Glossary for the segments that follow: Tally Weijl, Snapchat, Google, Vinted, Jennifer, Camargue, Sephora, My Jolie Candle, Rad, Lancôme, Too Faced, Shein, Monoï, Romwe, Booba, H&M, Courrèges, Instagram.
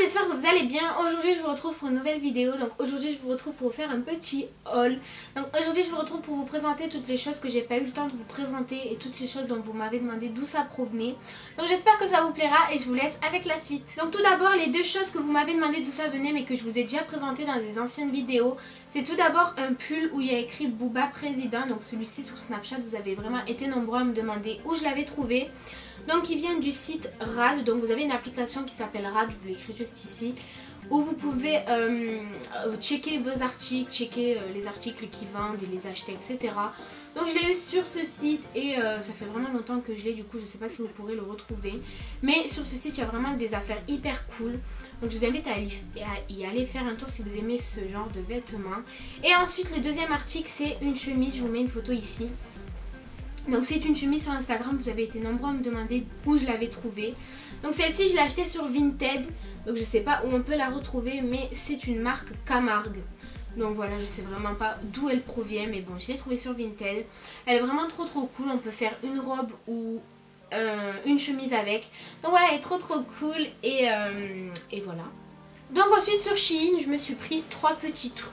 j'espère que vous allez bien. Aujourd'hui je vous retrouve pour une nouvelle vidéo. Donc aujourd'hui je vous retrouve pour vous faire un petit haul. Donc aujourd'hui je vous retrouve pour vous présenter toutes les choses que j'ai pas eu le temps de vous présenter et toutes les choses dont vous m'avez demandé d'où ça provenait. Donc j'espère que ça vous plaira et je vous laisse avec la suite. Donc tout d'abord les deux choses que vous m'avez demandé d'où ça venait mais que je vous ai déjà présenté dans des anciennes vidéos. C'est tout d'abord un pull où il y a écrit Booba président. Donc celui-ci sur Snapchat, vous avez vraiment été nombreux à me demander où je l'avais trouvé. Donc il vient du site Rad, donc vous avez une application qui s'appelle Rad, je vous l'écris juste ici, où vous pouvez checker vos articles, checker les articles qui vendent et les acheter, etc. Donc je l'ai eu sur ce site et ça fait vraiment longtemps que je l'ai, du coup je sais pas si vous pourrez le retrouver. Mais sur ce site il y a vraiment des affaires hyper cool, donc je vous invite à y aller faire un tour si vous aimez ce genre de vêtements. Et ensuite le deuxième article c'est une chemise, je vous mets une photo ici. Donc c'est une chemise sur Instagram, vous avez été nombreux à me demander où je l'avais trouvée. Donc celle-ci je l'ai achetée sur Vinted, donc je sais pas où on peut la retrouver mais c'est une marque Camargue. Donc voilà, je sais vraiment pas d'où elle provient mais bon je l'ai trouvée sur Vinted. Elle est vraiment trop cool, on peut faire une robe ou une chemise avec. Donc voilà, elle est trop cool et voilà. Donc ensuite sur Shein je me suis pris trois petits trucs.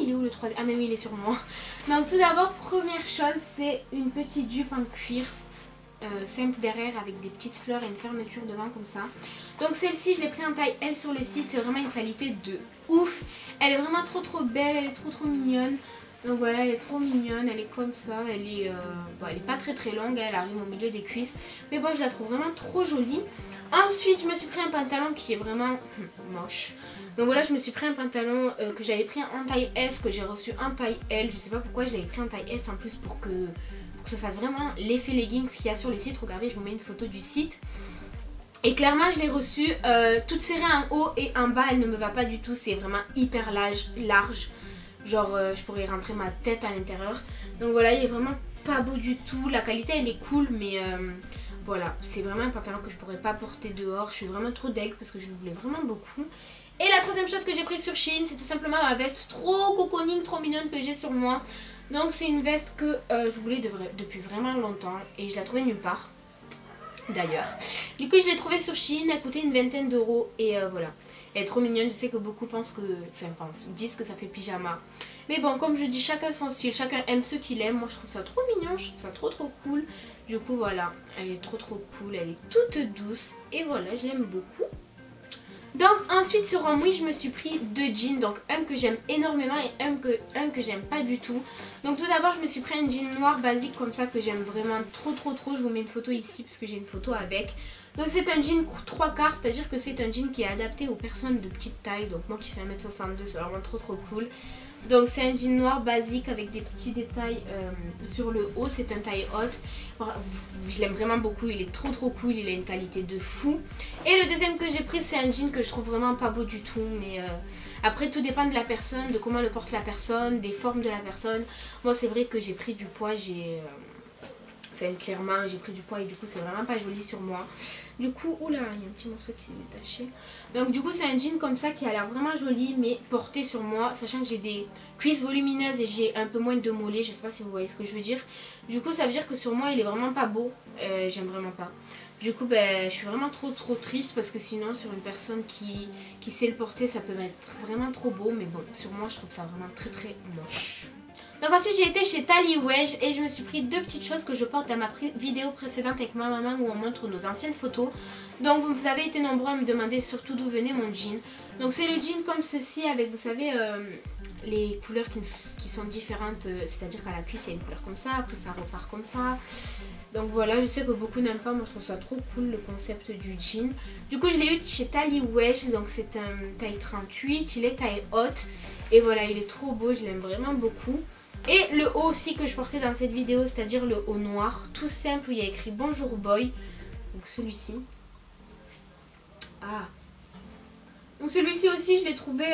Il est où le troisième? Ah mais oui il est sur moi. Donc tout d'abord première chose c'est une petite jupe en cuir simple derrière avec des petites fleurs et une fermeture devant comme ça. Donc celle-ci je l'ai pris en taille L sur le site, c'est vraiment une qualité de ouf. Elle est vraiment trop belle, elle est trop mignonne. Donc voilà, elle est trop mignonne, elle est comme ça, bon, elle est pas très longue, elle arrive au milieu des cuisses. Mais bon je la trouve vraiment trop jolie. Ensuite je me suis pris un pantalon qui est vraiment moche. Donc voilà je me suis pris un pantalon que j'avais pris en taille S, que j'ai reçu en taille L. Je sais pas pourquoi je l'avais pris en taille S en plus pour que ça fasse vraiment l'effet leggings qu'il y a sur le site. Regardez je vous mets une photo du site. Et clairement je l'ai reçue toute serrée en haut et en bas, elle ne me va pas du tout. C'est vraiment hyper large. Genre je pourrais rentrer ma tête à l'intérieur. Donc voilà il est vraiment pas beau du tout. La qualité elle est cool mais... voilà, c'est vraiment un pantalon que je pourrais pas porter dehors. Je suis vraiment trop deg parce que je le voulais vraiment beaucoup. Et la troisième chose que j'ai prise sur Shein, c'est tout simplement ma veste trop cocooning, trop mignonne que j'ai sur moi. Donc c'est une veste que je voulais depuis vraiment longtemps et je la trouvais nulle part d'ailleurs. Du coup je l'ai trouvée sur Shein, elle coûtait une vingtaine d'euros et voilà. Elle est trop mignonne, je sais que beaucoup pensent que... Enfin disent que ça fait pyjama. Mais bon comme je dis chacun son style, chacun aime ce qu'il aime. Moi je trouve ça trop mignon, je trouve ça trop cool. Du coup voilà, elle est trop cool, elle est toute douce. Et voilà je l'aime beaucoup. Donc ensuite sur Romwe je me suis pris deux jeans. Donc un que j'aime énormément et un que j'aime pas du tout. Donc tout d'abord je me suis pris un jean noir basique comme ça que j'aime vraiment trop. Je vous mets une photo ici parce que j'ai une photo avec. Donc c'est un jean 3/4, c'est à dire que c'est un jean qui est adapté aux personnes de petite taille. Donc moi qui fais 1m62 c'est vraiment trop cool. Donc c'est un jean noir basique avec des petits détails sur le haut, c'est un taille haute. Je l'aime vraiment beaucoup, il est trop cool, il a une qualité de fou. Et le deuxième que j'ai pris c'est un jean que je trouve vraiment pas beau du tout. Mais après tout dépend de la personne, de comment le porte la personne, des formes de la personne. Moi c'est vrai que j'ai pris du poids, enfin clairement j'ai pris du poids et du coup c'est vraiment pas joli sur moi. Du coup, oula, il y a un petit morceau qui s'est détaché. Donc du coup c'est un jean comme ça qui a l'air vraiment joli mais porté sur moi. Sachant que j'ai des cuisses volumineuses et j'ai un peu moins de mollets, je sais pas si vous voyez ce que je veux dire. Du coup ça veut dire que sur moi il est vraiment pas beau, j'aime vraiment pas. Du coup ben, je suis vraiment trop triste parce que sinon sur une personne qui sait le porter ça peut être vraiment trop beau. Mais bon sur moi je trouve ça vraiment très moche. Donc ensuite j'ai été chez Tally Weijl et je me suis pris deux petites choses que je porte dans ma vidéo précédente avec ma maman où on montre nos anciennes photos. Donc vous avez été nombreux à me demander surtout d'où venait mon jean. Donc c'est le jean comme ceci avec vous savez les couleurs qui sont différentes. C'est à dire qu'à la cuisse il y a une couleur comme ça, après ça repart comme ça. Donc voilà je sais que beaucoup n'aiment pas, moi je trouve ça trop cool le concept du jean. Du coup je l'ai eu chez Tally Weijl, donc c'est un taille 38, il est taille haute. Et voilà il est trop beau, je l'aime vraiment beaucoup. Et le haut aussi que je portais dans cette vidéo, c'est à dire le haut noir, tout simple, où il y a écrit bonjour boy. Donc celui-ci. Ah. Donc celui-ci aussi je l'ai trouvé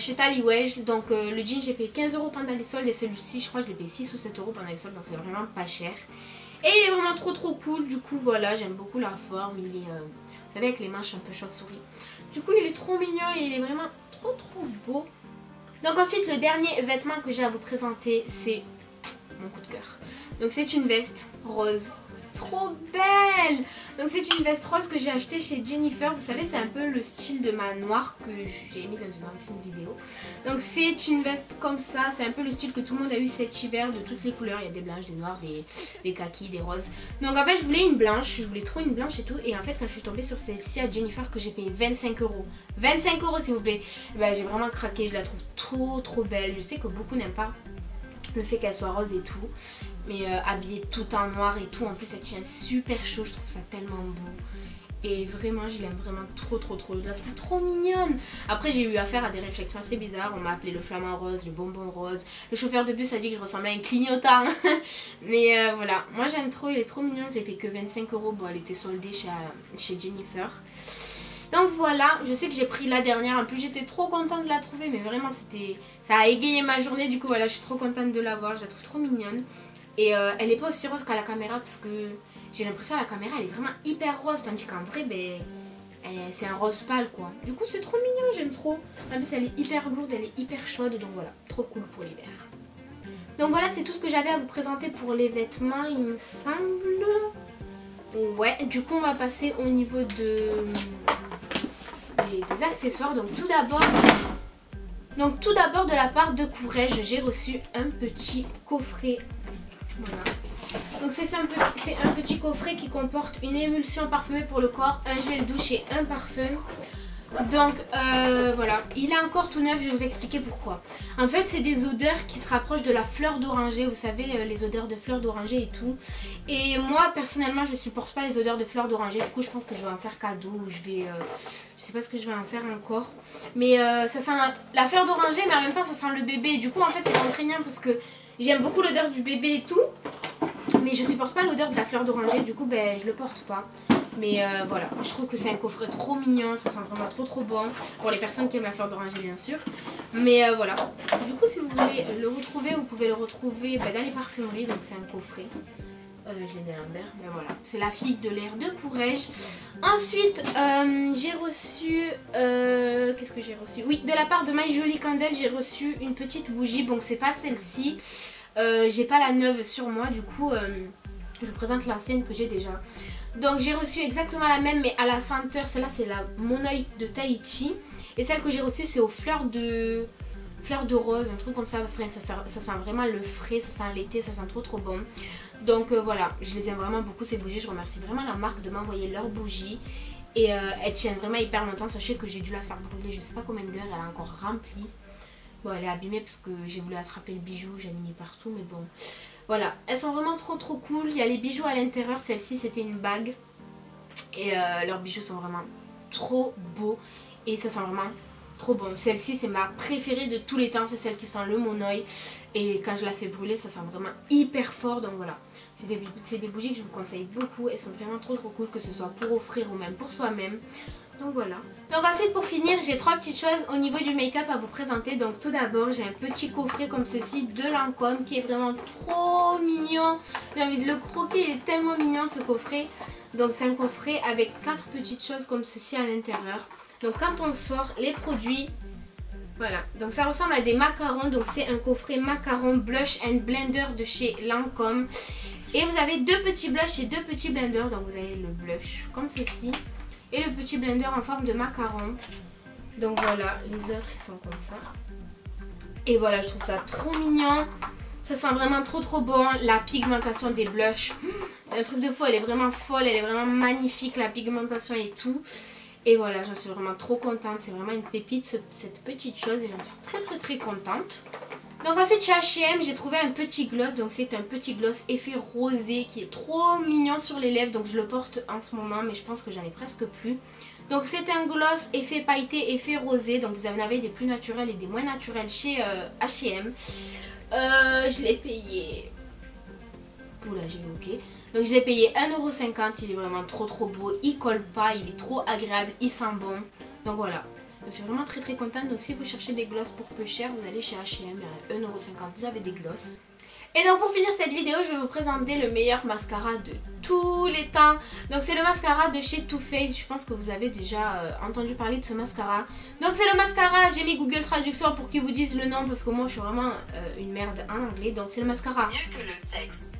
chez Tally Weijl. Donc le jean j'ai payé 15 € pendant les soldes et celui-ci je crois que je l'ai payé 6 ou 7 € pendant les soldes. Donc c'est vraiment pas cher. Et il est vraiment trop cool. Du coup voilà j'aime beaucoup la forme. Il est vous savez avec les manches un peu chauve-souris. Du coup il est trop mignon et il est vraiment trop beau. Donc ensuite le dernier vêtement que j'ai à vous présenter c'est mon coup de cœur. Donc c'est une veste rose trop belle. Donc c'est une veste rose que j'ai achetée chez Jennifer. Vous savez, c'est un peu le style de ma noire que j'ai mis dans une ancienne vidéo. Donc c'est une veste comme ça, c'est un peu le style que tout le monde a eu cet hiver, de toutes les couleurs. Il y a des blanches, des noires, des kakis, des roses. Donc en fait je voulais une blanche, je voulais trop une blanche et tout. Et en fait quand je suis tombée sur celle-ci à Jennifer que j'ai payé 25 euros, 25 euros, s'il vous plaît, ben, j'ai vraiment craqué. Je la trouve trop trop belle. Je sais que beaucoup n'aiment pas le fait qu'elle soit rose et tout, mais habillée tout en noir et tout, en plus elle tient super chaud, je trouve ça tellement beau. Et vraiment je l'aime vraiment trop trop trop, je la trouve trop mignonne. Après j'ai eu affaire à des réflexions assez bizarres, on m'a appelé le flamant rose, le bonbon rose, le chauffeur de bus a dit que je ressemblais à un clignotant. Mais voilà, moi j'aime trop, il est trop mignon, je l'ai payé que 25 euros. Bon, elle était soldée chez Jennifer. Donc voilà, je sais que j'ai pris la dernière, en plus j'étais trop contente de la trouver, mais vraiment c'était, ça a égayé ma journée, du coup voilà, je suis trop contente de l'avoir, je la trouve trop mignonne. Et elle n'est pas aussi rose qu'à la caméra, parce que j'ai l'impression à la caméra elle est vraiment hyper rose, tandis qu'en vrai ben, c'est un rose pâle quoi. Du coup c'est trop mignon, j'aime trop. En plus elle est hyper lourde, elle est hyper chaude, donc voilà, trop cool pour l'hiver. Donc voilà, c'est tout ce que j'avais à vous présenter pour les vêtements il me semble. Ouais, du coup on va passer au niveau des accessoires. Donc tout d'abord de la part de Courrèges, j'ai reçu un petit coffret. Voilà. Donc c'est un petit coffret qui comporte une émulsion parfumée pour le corps, un gel douche et un parfum. Donc voilà, il est encore tout neuf, je vais vous expliquer pourquoi. En fait c'est des odeurs qui se rapprochent de la fleur d'oranger, vous savez les odeurs de fleur d'oranger et tout. Et moi personnellement je supporte pas les odeurs de fleur d'oranger, du coup je pense que je vais en faire cadeau, ou je vais, je sais pas ce que je vais en faire encore. Mais ça sent la fleur d'oranger mais en même temps ça sent le bébé, et du coup en fait c'est contraignant parce que j'aime beaucoup l'odeur du bébé et tout. Mais je supporte pas l'odeur de la fleur d'oranger, du coup ben, je le porte pas. Mais voilà, je trouve que c'est un coffret trop mignon, ça sent vraiment trop trop bon. Pour les personnes qui aiment la fleur d'oranger bien sûr. Mais voilà, du coup si vous voulez le retrouver, vous pouvez le retrouver bah, dans les parfumeries. Donc c'est un coffret, je l'ai mis à l'envers, mais voilà. C'est la figue de l'air de Courrèges. Ensuite j'ai reçu, qu'est-ce que j'ai reçu? Oui, de la part de My Jolie Candle, j'ai reçu une petite bougie. Bon c'est pas celle-ci, j'ai pas la neuve sur moi, du coup je vous présente l'ancienne que j'ai déjà. Donc j'ai reçu exactement la même mais à la senteur, celle-là c'est la monoï de Tahiti. Et celle que j'ai reçue c'est aux fleurs de rose, un truc comme ça, ça sent vraiment le frais, ça sent l'été, ça sent trop trop bon. Donc voilà, je les aime vraiment beaucoup ces bougies, je remercie vraiment la marque de m'envoyer leurs bougies. Et elles tiennent vraiment hyper longtemps, sachez que j'ai dû la faire brûler, je sais pas combien d'heures, elle est encore remplie. Bon elle est abîmée parce que j'ai voulu attraper le bijou, j'ai mis partout mais bon... Voilà, elles sont vraiment trop trop cool, il y a les bijoux à l'intérieur, celle-ci c'était une bague. Et leurs bijoux sont vraiment trop beaux et ça sent vraiment trop bon. Celle-ci c'est ma préférée de tous les temps, c'est celle qui sent le monoï. Et quand je la fais brûler ça sent vraiment hyper fort, donc voilà. C'est des bougies que je vous conseille beaucoup, elles sont vraiment trop trop cool, que ce soit pour offrir ou même pour soi-même. Donc voilà. Donc ensuite pour finir j'ai trois petites choses au niveau du make-up à vous présenter. Donc tout d'abord j'ai un petit coffret comme ceci de Lancôme qui est vraiment trop mignon. J'ai envie de le croquer, il est tellement mignon ce coffret. Donc c'est un coffret avec quatre petites choses comme ceci à l'intérieur. Donc quand on sort les produits, voilà. Donc ça ressemble à des macarons. Donc c'est un coffret macaron blush and blender de chez Lancôme. Et vous avez deux petits blushs et deux petits blenders. Donc vous avez le blush comme ceci et le petit blender en forme de macaron. Donc voilà, les autres ils sont comme ça. Et voilà, je trouve ça trop mignon. Ça sent vraiment trop trop bon. La pigmentation des blushs, un truc de fou, elle est vraiment folle, elle est vraiment magnifique la pigmentation et tout. Et voilà, j'en suis vraiment trop contente. C'est vraiment une pépite cette petite chose et j'en suis très très très contente. Donc ensuite chez H&M j'ai trouvé un petit gloss. Donc c'est un petit gloss effet rosé qui est trop mignon sur les lèvres. Donc je le porte en ce moment mais je pense que j'en ai presque plus. Donc c'est un gloss effet pailleté, effet rosé. Donc vous en avez des plus naturels et des moins naturels chez H&M. Je l'ai payé... Oula, j'ai bloqué. Donc je l'ai payé 1,50 €. Il est vraiment trop trop beau. Il colle pas, il est trop agréable, il sent bon. Donc voilà. Je suis vraiment très très contente. Donc si vous cherchez des glosses pour peu cher, vous allez chez H&M, à 1,50 €, vous avez des glosses. Et donc pour finir cette vidéo, je vais vous présenter le meilleur mascara de tous les temps. Donc c'est le mascara de chez Too Faced. Je pense que vous avez déjà entendu parler de ce mascara. Donc c'est le mascara, j'ai mis Google Traduction pour qu'ils vous disent le nom parce que moi je suis vraiment une merde en anglais. Donc c'est le mascara. Mieux que le sexe.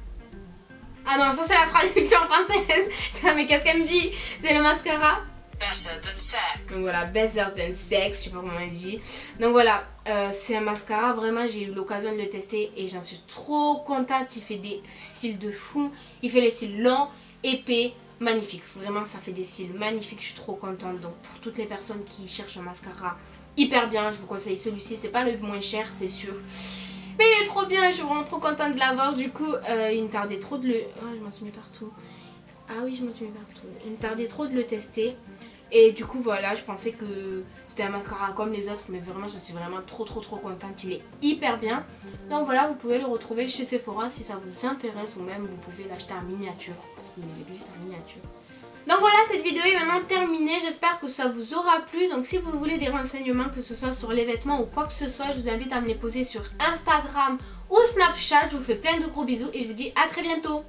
Ah non, ça c'est la traduction française. Mais qu'est-ce qu'elle me dit? C'est le mascara Better Than Sex. Donc voilà, Better Than Sex, je sais pas comment elle dit. Donc voilà, c'est un mascara, vraiment j'ai eu l'occasion de le tester et j'en suis trop contente. Il fait des cils de fou, il fait les cils longs, épais, magnifique. Vraiment ça fait des cils magnifiques, je suis trop contente. Donc pour toutes les personnes qui cherchent un mascara hyper bien, je vous conseille celui-ci, c'est pas le moins cher, c'est sûr. Mais il est trop bien, je suis vraiment trop contente de l'avoir. Du coup, il me tardait trop de le... Oh, je m'en suis mis partout. Ah oui, je m'en suis mis partout. Il me tardait trop de le tester. Et du coup, voilà, je pensais que c'était un mascara comme les autres. Mais vraiment, je suis vraiment trop contente. Il est hyper bien. Donc voilà, vous pouvez le retrouver chez Sephora si ça vous intéresse. Ou même, vous pouvez l'acheter en miniature. Parce qu'il existe en miniature. Donc voilà, cette vidéo est maintenant terminée, j'espère que ça vous aura plu. Donc si vous voulez des renseignements, que ce soit sur les vêtements ou quoi que ce soit, je vous invite à me les poser sur Instagram ou Snapchat. Je vous fais plein de gros bisous et je vous dis à très bientôt.